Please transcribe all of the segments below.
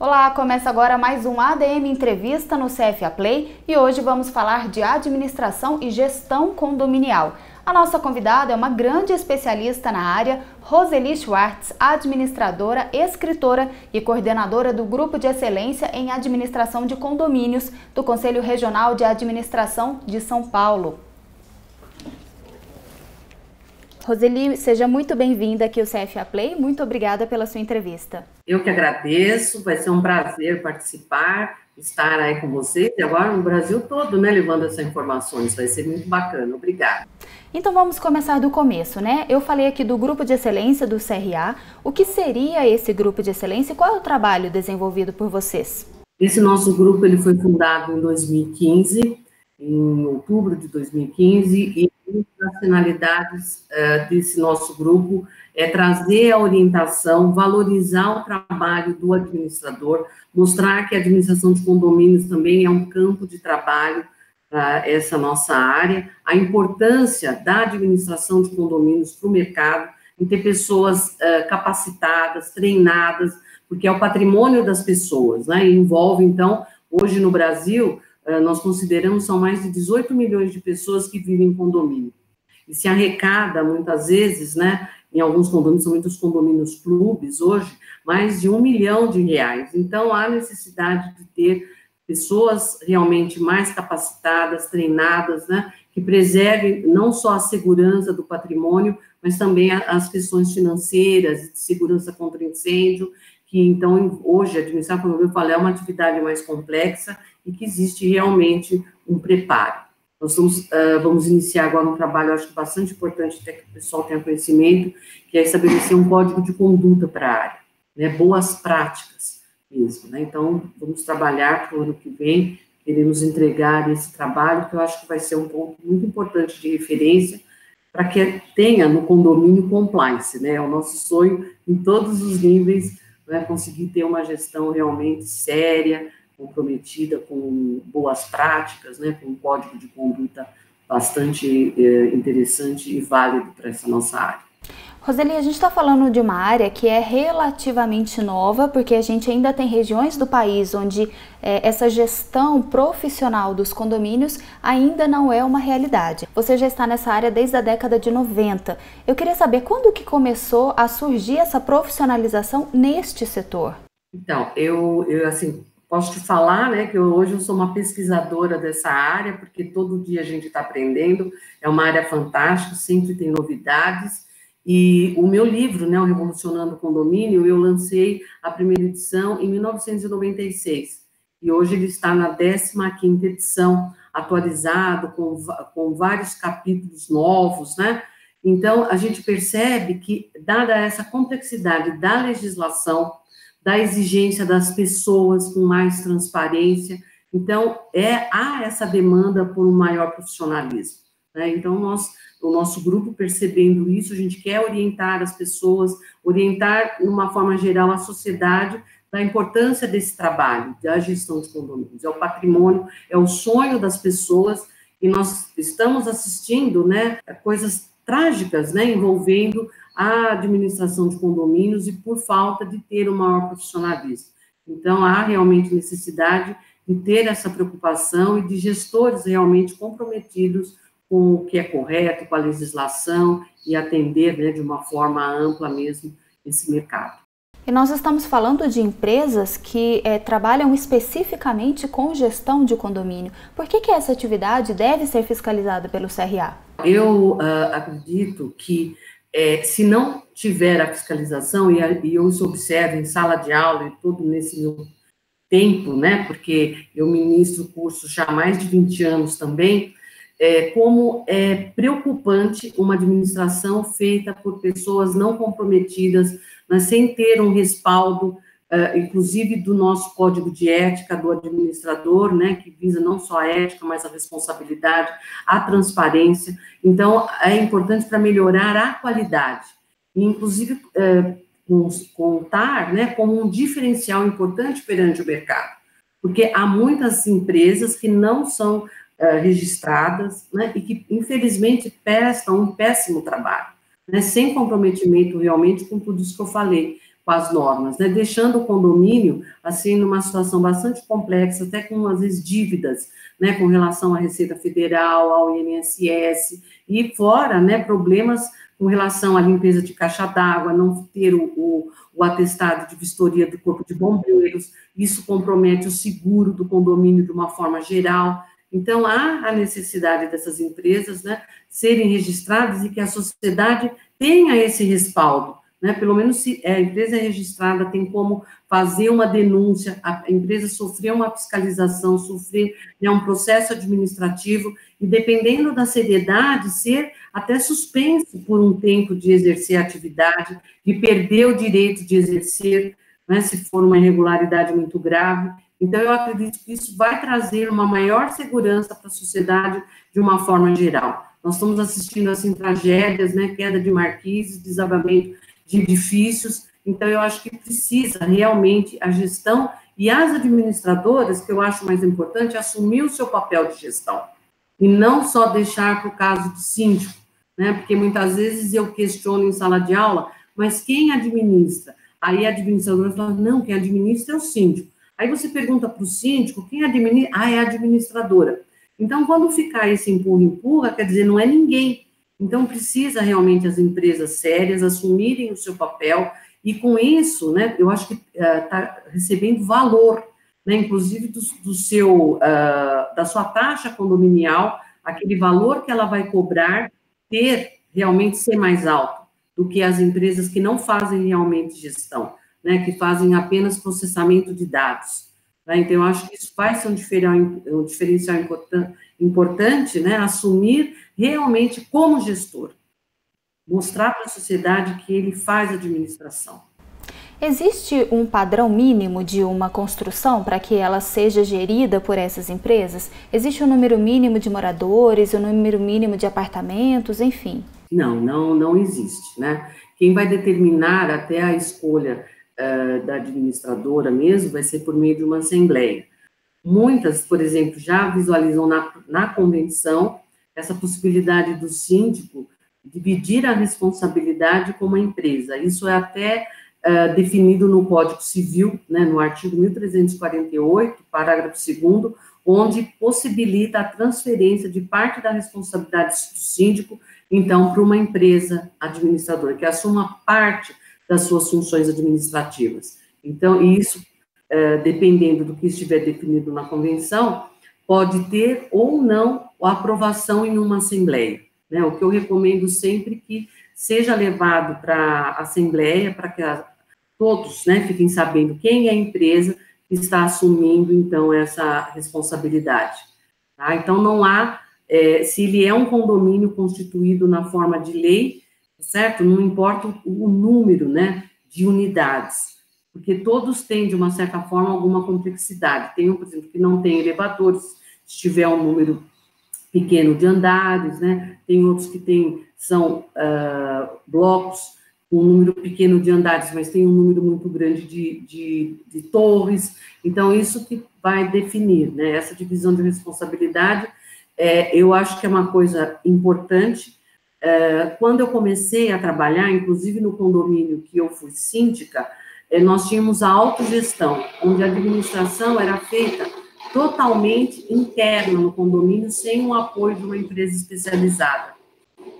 Olá, começa agora mais um ADM Entrevista no CFA Play e hoje vamos falar de administração e gestão condominial. A nossa convidada é uma grande especialista na área, Rosely Schwartz, administradora, escritora e coordenadora do Grupo de Excelência em Administração de Condomínios do Conselho Regional de Administração de São Paulo. Rosely, seja muito bem-vinda aqui ao CFA Play, muito obrigada pela sua entrevista. Eu que agradeço, vai ser um prazer participar, estar aí com vocês e agora no Brasil todo, né, levando essas informações, vai ser muito bacana, obrigada. Então vamos começar do começo, né? Eu falei aqui do Grupo de Excelência do CRA, o que seria esse Grupo de Excelência e qual é o trabalho desenvolvido por vocês? Esse nosso grupo ele foi fundado em 2015, em outubro de 2015 e as finalidades desse nosso grupo é trazer a orientação, valorizar o trabalho do administrador, mostrar que a administração de condomínios também é um campo de trabalho para essa nossa área, a importância da administração de condomínios para o mercado, em ter pessoas capacitadas, treinadas, porque é o patrimônio das pessoas, né? E envolve, então, hoje no Brasil, nós consideramos são mais de 18 milhões de pessoas que vivem em condomínio. E se arrecada, muitas vezes, né, em alguns condomínios, são muitos condomínios clubes hoje, mais de R$1 milhão. Então, há necessidade de ter pessoas realmente mais capacitadas, treinadas, né, que preservem não só a segurança do patrimônio, mas também as questões financeiras, de segurança contra incêndio, que, então, hoje, administrar condomínio, eu falei, é uma atividade mais complexa e que existe realmente um preparo. Nós vamos iniciar agora um trabalho, acho que bastante importante, até que o pessoal tenha conhecimento, que é estabelecer um código de conduta para a área, né, boas práticas mesmo, né? Então, vamos trabalhar para o ano que vem, queremos entregar esse trabalho, que eu acho que vai ser um ponto muito importante de referência para que tenha no condomínio compliance, né? É o nosso sonho em todos os níveis, né, conseguir ter uma gestão realmente séria, comprometida com boas práticas, né, com um código de conduta bastante interessante e válido para essa nossa área. Rosely, a gente está falando de uma área que é relativamente nova, porque a gente ainda tem regiões do país onde essa gestão profissional dos condomínios ainda não é uma realidade. Você já está nessa área desde a década de 90. Eu queria saber quando que começou a surgir essa profissionalização neste setor? Então, eu posso te falar, né, que hoje eu sou uma pesquisadora dessa área, porque todo dia a gente está aprendendo, é uma área fantástica, sempre tem novidades, e o meu livro, né, o Revolucionando o Condomínio, eu lancei a primeira edição em 1996, e hoje ele está na 15ª edição, atualizado, com vários capítulos novos, né? Então, a gente percebe que, dada essa complexidade da legislação, da exigência das pessoas com mais transparência, então há essa demanda por um maior profissionalismo, né? Então o nosso grupo percebendo isso, a gente quer orientar as pessoas, orientar de uma forma geral a sociedade da importância desse trabalho, da gestão de condomínios, é o patrimônio, é o sonho das pessoas e nós estamos assistindo, né, a coisas trágicas, né, envolvendo a administração de condomínios e por falta de ter um maior profissionalismo. Então, há realmente necessidade de ter essa preocupação e de gestores realmente comprometidos com o que é correto, com a legislação e atender, né, de uma forma ampla mesmo esse mercado. E nós estamos falando de empresas que trabalham especificamente com gestão de condomínio. Por que essa atividade deve ser fiscalizada pelo CRA? Eu acredito que se não tiver a fiscalização, e eu isso observo em sala de aula e tudo nesse meu tempo, né, porque eu ministro cursos já há mais de 20 anos também, como é preocupante uma administração feita por pessoas não comprometidas, mas sem ter um respaldo, inclusive do nosso código de ética do administrador, né, que visa não só a ética, mas a responsabilidade, a transparência. Então, é importante para melhorar a qualidade, e, inclusive, contar, né, como um diferencial importante perante o mercado, porque há muitas empresas que não são registradas, né, e que, infelizmente, prestam um péssimo trabalho, né, sem comprometimento realmente com tudo isso que eu falei, com as normas, né? Deixando o condomínio, assim, numa situação bastante complexa, até com, às vezes, dívidas, né? Com relação à Receita Federal, ao INSS, e fora, né? Problemas com relação à limpeza de caixa d'água, não ter o atestado de vistoria do Corpo de Bombeiros, isso compromete o seguro do condomínio de uma forma geral. Então, há a necessidade dessas empresas, né, serem registradas e que a sociedade tenha esse respaldo, né? Pelo menos se a empresa é registrada, tem como fazer uma denúncia, a empresa sofrer uma fiscalização, sofrer, né, um processo administrativo, e dependendo da seriedade, ser até suspenso por um tempo de exercer a atividade, de perder o direito de exercer, né, se for uma irregularidade muito grave. Então, eu acredito que isso vai trazer uma maior segurança para a sociedade de uma forma geral. Nós estamos assistindo, assim, tragédias, né, queda de marquises, desabamento de edifícios. Então, eu acho que precisa realmente a gestão e as administradoras, que eu acho mais importante, assumir o seu papel de gestão e não só deixar para o caso de síndico, né, porque muitas vezes eu questiono em sala de aula, mas quem administra? Aí a administradora fala, não, quem administra é o síndico. Aí você pergunta para o síndico, quem administra? Ah, é a administradora. Então, quando ficar esse empurra-empurra, quer dizer, não é ninguém. Então, precisa realmente as empresas sérias assumirem o seu papel e, com isso, né, eu acho que está recebendo valor, né, inclusive da sua taxa condominial, aquele valor que ela vai cobrar, realmente ser mais alto do que as empresas que não fazem realmente gestão, né, que fazem apenas processamento de dados. Tá? Então, eu acho que isso vai ser um diferencial importante, né, assumir realmente como gestor, mostrar para a sociedade que ele faz administração. Existe um padrão mínimo de uma construção para que ela seja gerida por essas empresas? Existe um número mínimo de moradores, um número mínimo de apartamentos, enfim? Não existe, né? Quem vai determinar até a escolha da administradora mesmo vai ser por meio de uma assembleia. Muitas, por exemplo, já visualizam na convenção essa possibilidade do síndico dividir a responsabilidade com uma empresa. Isso é até definido no Código Civil, né, no artigo 1348, parágrafo 2º, onde possibilita a transferência de parte da responsabilidade do síndico, então, para uma empresa administradora, que assuma parte das suas funções administrativas. Então, isso, dependendo do que estiver definido na convenção, pode ter ou não a aprovação em uma assembleia, né? O que eu recomendo sempre que seja levado para a assembleia, para que todos, né, fiquem sabendo quem é a empresa que está assumindo, então, essa responsabilidade. Tá? Então, não há, se ele é um condomínio constituído na forma de lei, certo? Não importa o número, né, de unidades, porque todos têm, de uma certa forma, alguma complexidade. Tem um, por exemplo, que não tem elevadores, se tiver um número pequeno de andares, né? Tem outros que são blocos com um número pequeno de andares, mas tem um número muito grande de torres. Então, isso que vai definir, né? Essa divisão de responsabilidade, eu acho que é uma coisa importante. Quando eu comecei a trabalhar, inclusive no condomínio que eu fui síndica, nós tínhamos a autogestão, onde a administração era feita totalmente interna no condomínio, sem o apoio de uma empresa especializada.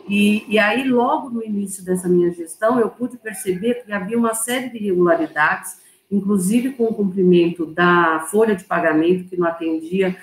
E aí, logo no início dessa minha gestão, eu pude perceber que havia uma série de irregularidades, inclusive com o cumprimento da folha de pagamento, que não atendia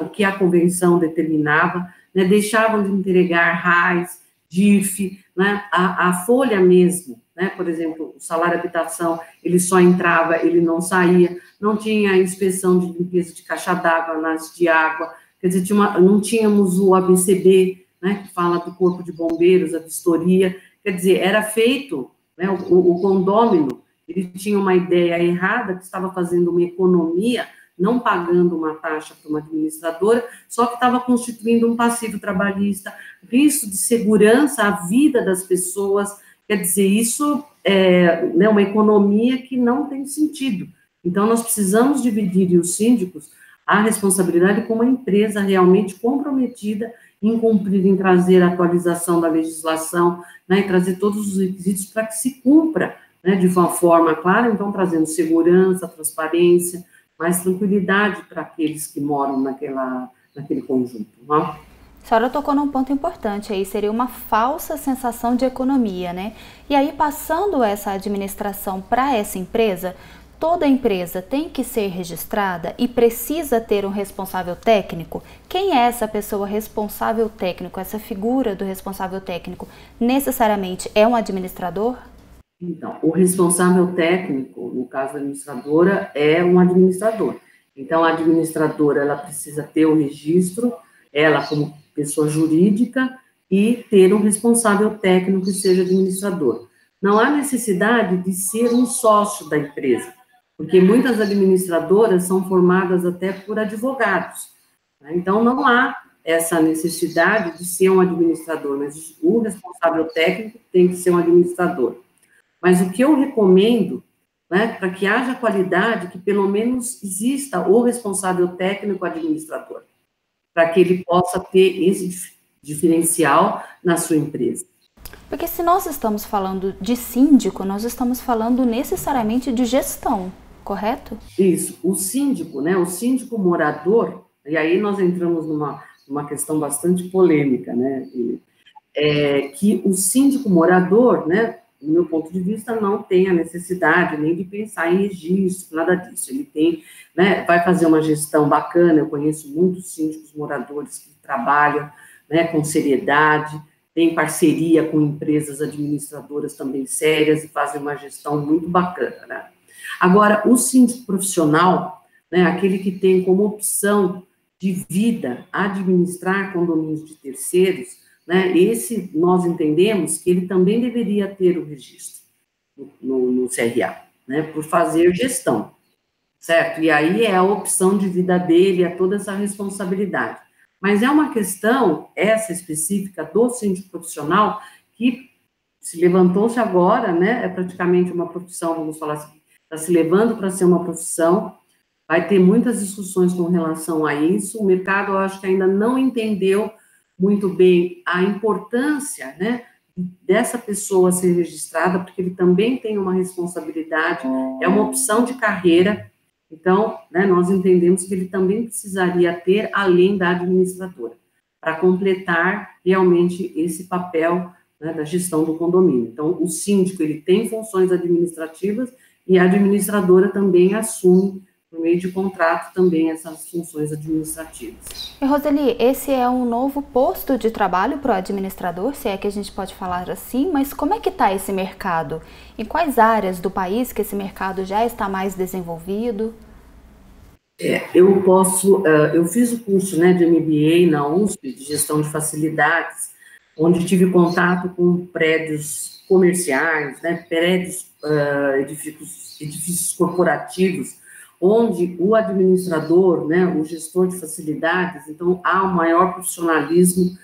o que a convenção determinava, né, deixavam de entregar RAI, DIF, né, a folha mesmo, né, por exemplo, o salário habitação, ele só entrava, ele não saía, não tinha inspeção de limpeza de caixa d'água, análise de água, quer dizer, não tínhamos o ABCB, né, que fala do Corpo de Bombeiros, a vistoria, quer dizer, era feito, né, o condômino, ele tinha uma ideia errada, que estava fazendo uma economia, não pagando uma taxa para uma administradora, só que estava constituindo um passivo trabalhista, risco de segurança à vida das pessoas, quer dizer, isso é, né, uma economia que não tem sentido. Então, nós precisamos dividir, os síndicos, a responsabilidade com uma empresa realmente comprometida em cumprir, em trazer a atualização da legislação, né, e trazer todos os requisitos para que se cumpra, né, de uma forma clara, então trazendo segurança, transparência, mais tranquilidade para aqueles que moram naquele conjunto. Né? A senhora tocou num ponto importante aí, seria uma falsa sensação de economia, né? E aí, passando essa administração para essa empresa, toda empresa tem que ser registrada e precisa ter um responsável técnico? Quem é essa pessoa responsável técnico, essa figura do responsável técnico? Necessariamente é um administrador? Então, o responsável técnico, no caso da administradora, é um administrador. Então, a administradora, ela precisa ter o registro, ela como pessoa jurídica, e ter um responsável técnico que seja administrador. Não há necessidade de ser um sócio da empresa, porque muitas administradoras são formadas até por advogados. Né? Então, não há essa necessidade de ser um administrador, mas o responsável técnico tem que ser um administrador. Mas o que eu recomendo, né, para que haja qualidade, que pelo menos exista o responsável técnico administrador, para que ele possa ter esse diferencial na sua empresa. Porque se nós estamos falando de síndico, nós estamos falando necessariamente de gestão, correto? Isso, o síndico, né, o síndico morador, e aí nós entramos numa questão bastante polêmica, né, que o síndico morador, né, do meu ponto de vista, não tem a necessidade nem de pensar em registro, nada disso. Ele tem, né, vai fazer uma gestão bacana. Eu conheço muitos síndicos moradores que trabalham, né, com seriedade, têm parceria com empresas administradoras também sérias e fazem uma gestão muito bacana. Né? Agora, o síndico profissional, né, aquele que tem como opção de vida administrar condomínios de terceiros, né, esse nós entendemos que ele também deveria ter o registro no CRA, né, por fazer gestão, certo? E aí é a opção de vida dele, é toda essa responsabilidade. Mas é uma questão, essa específica do síndico profissional, que se levantou-se agora, né, é praticamente uma profissão, vamos falar assim, está se levando para ser uma profissão, vai ter muitas discussões com relação a isso, o mercado, eu acho que ainda não entendeu muito bem a importância, né, dessa pessoa ser registrada, porque ele também tem uma responsabilidade, é uma opção de carreira, então, né, nós entendemos que ele também precisaria ter, além da administradora, para completar realmente esse papel, né, da gestão do condomínio. Então, o síndico, ele tem funções administrativas e a administradora também assume, por meio de contrato, também essas funções administrativas. E, Rosely, esse é um novo posto de trabalho para o administrador, se é que a gente pode falar assim, mas como é que está esse mercado? Em quais áreas do país que esse mercado já está mais desenvolvido? Eu fiz o curso, né, de MBA na USP, de gestão de facilidades, onde tive contato com prédios comerciais, né, prédios, edifícios corporativos, onde o administrador, né, o gestor de facilidades, então há um maior profissionalismo,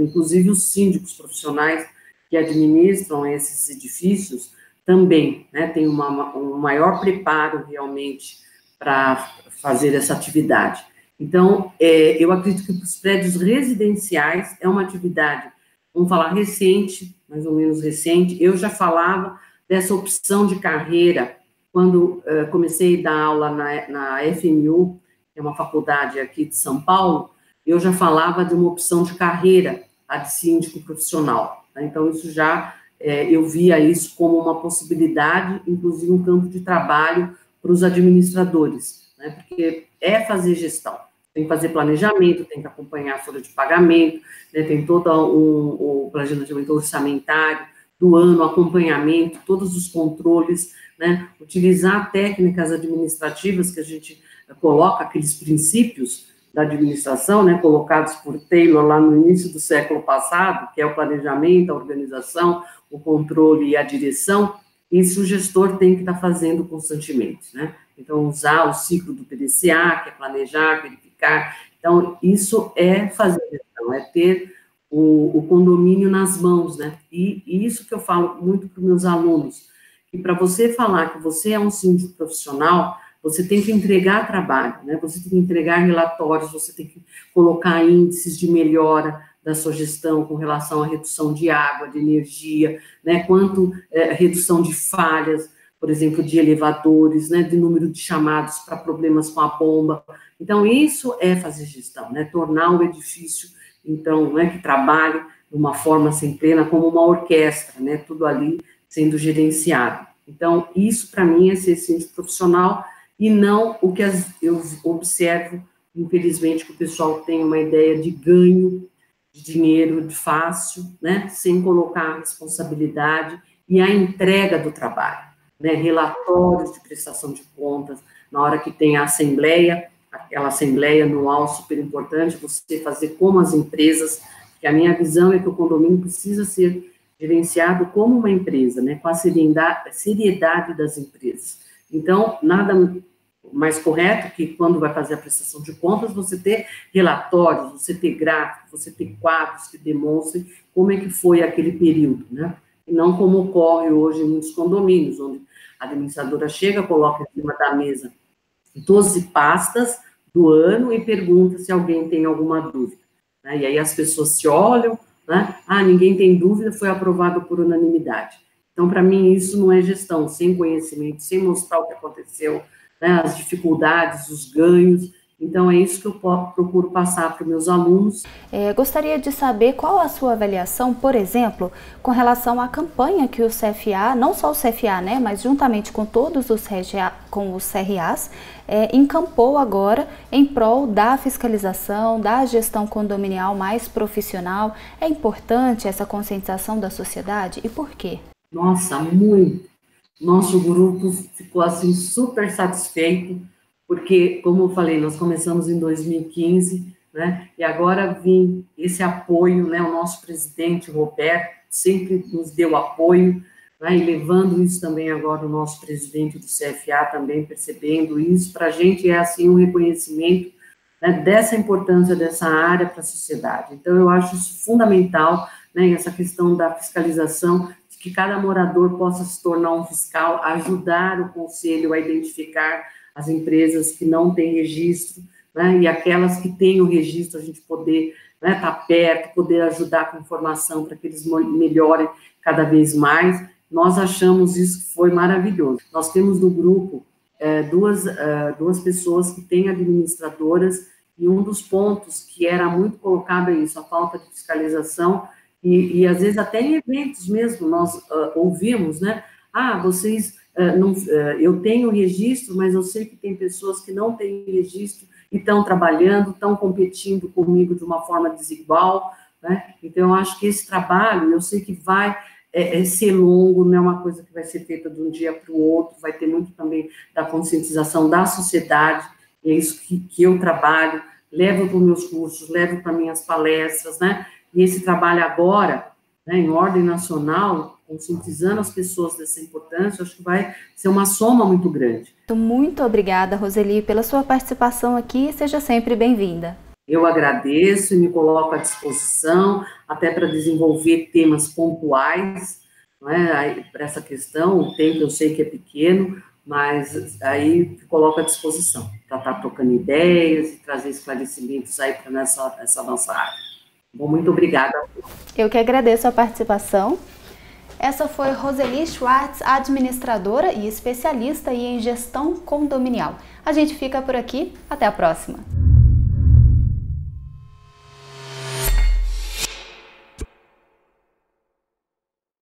inclusive os síndicos profissionais que administram esses edifícios também, né, tem um maior preparo realmente para fazer essa atividade. Então, eu acredito que os prédios residenciais é uma atividade, vamos falar recente, mais ou menos recente, eu já falava dessa opção de carreira, quando comecei a dar aula na FMU, que é uma faculdade aqui de São Paulo, eu já falava de uma opção de carreira, a de síndico profissional. Né? Então, isso já, eu via isso como uma possibilidade, inclusive um campo de trabalho para os administradores, né? Porque é fazer gestão, tem que fazer planejamento, tem que acompanhar a folha de pagamento, né? Tem todo o planejamento orçamentário do ano, acompanhamento, todos os controles, né, utilizar técnicas administrativas que a gente coloca, aqueles princípios da administração, né, colocados por Taylor lá no início do século passado, que é o planejamento, a organização, o controle e a direção, isso o gestor tem que estar fazendo constantemente, né? Então, usar o ciclo do PDCA, que é planejar, verificar, então, isso é fazer, então, é ter o condomínio nas mãos, né? E isso que eu falo muito para os meus alunos, e para você falar que você é um síndico profissional, você tem que entregar trabalho, né? Você tem que entregar relatórios, você tem que colocar índices de melhora, da sua gestão com relação à redução de água, de energia, né, quanto redução de falhas, por exemplo, de elevadores, né, de número de chamados para problemas com a bomba. Então, isso é fazer gestão, né, tornar o edifício, então, né, que trabalhe de uma forma sem plena, como uma orquestra, né, tudo ali sendo gerenciado. Então, isso, para mim, é ser cientista profissional e não o que eu observo, infelizmente, que o pessoal tem uma ideia de ganho de dinheiro de fácil, né, sem colocar a responsabilidade e a entrega do trabalho. Né, relatórios de prestação de contas, na hora que tem a assembleia, aquela assembleia anual super importante, você fazer como as empresas, que a minha visão é que o condomínio precisa ser gerenciado como uma empresa, né, com a seriedade das empresas. Então, nada mais correto que quando vai fazer a prestação de contas, você ter relatórios, você ter gráficos, você ter quadros que demonstrem como é que foi aquele período, né, e não como ocorre hoje em muitos condomínios, onde a administradora chega, coloca em cima da mesa 12 pastas do ano e pergunta se alguém tem alguma dúvida. Né? E aí as pessoas se olham, né? Ah, ninguém tem dúvida, foi aprovado por unanimidade. Então, para mim, isso não é gestão, sem conhecimento, sem mostrar o que aconteceu, né? As dificuldades, os ganhos. Então, é isso que eu procuro passar para os meus alunos. Gostaria de saber qual a sua avaliação, por exemplo, com relação à campanha que o CFA, não só o CFA, né, mas juntamente com todos os CRAs, encampou agora em prol da fiscalização, da gestão condominial mais profissional. É importante essa conscientização da sociedade e por quê? Nossa, muito! Nosso grupo ficou assim super satisfeito, porque, como eu falei, nós começamos em 2015, né, e agora vem esse apoio, né, o nosso presidente, Roberto, sempre nos deu apoio, né, e levando isso também agora o nosso presidente do CFA também percebendo isso, para a gente é, assim, um reconhecimento, né, dessa importância dessa área para a sociedade. Então, eu acho isso fundamental, né, essa questão da fiscalização, de que cada morador possa se tornar um fiscal, ajudar o conselho a identificar as empresas que não têm registro, né, e aquelas que têm o registro, a gente poder estar perto, poder ajudar com informação para que eles melhorem cada vez mais. Nós achamos isso que foi maravilhoso. Nós temos no grupo duas pessoas que têm administradoras, e um dos pontos que era muito colocado é isso, a falta de fiscalização, e às vezes até em eventos mesmo, nós ouvimos, né, ah, vocês... eu tenho registro, mas eu sei que tem pessoas que não têm registro e estão trabalhando, estão competindo comigo de uma forma desigual, né? Então, eu acho que esse trabalho, eu sei que vai ser longo, não é uma coisa que vai ser feita de um dia para o outro, vai ter muito também da conscientização da sociedade, e é isso que eu trabalho, levo para os meus cursos, levo para minhas palestras, né? E esse trabalho agora, né, em ordem nacional, conscientizando as pessoas dessa importância, acho que vai ser uma soma muito grande. Muito obrigada, Rosely, pela sua participação aqui, seja sempre bem-vinda. Eu agradeço e me coloco à disposição, até para desenvolver temas pontuais, né, para essa questão, o tempo eu sei que é pequeno, mas aí me coloco à disposição, para estar trocando ideias e trazer esclarecimentos aí para essa nossa área. Bom, muito obrigada. Eu que agradeço a participação. Essa foi Rosely Schwartz, administradora e especialista em gestão condominial. A gente fica por aqui, até a próxima!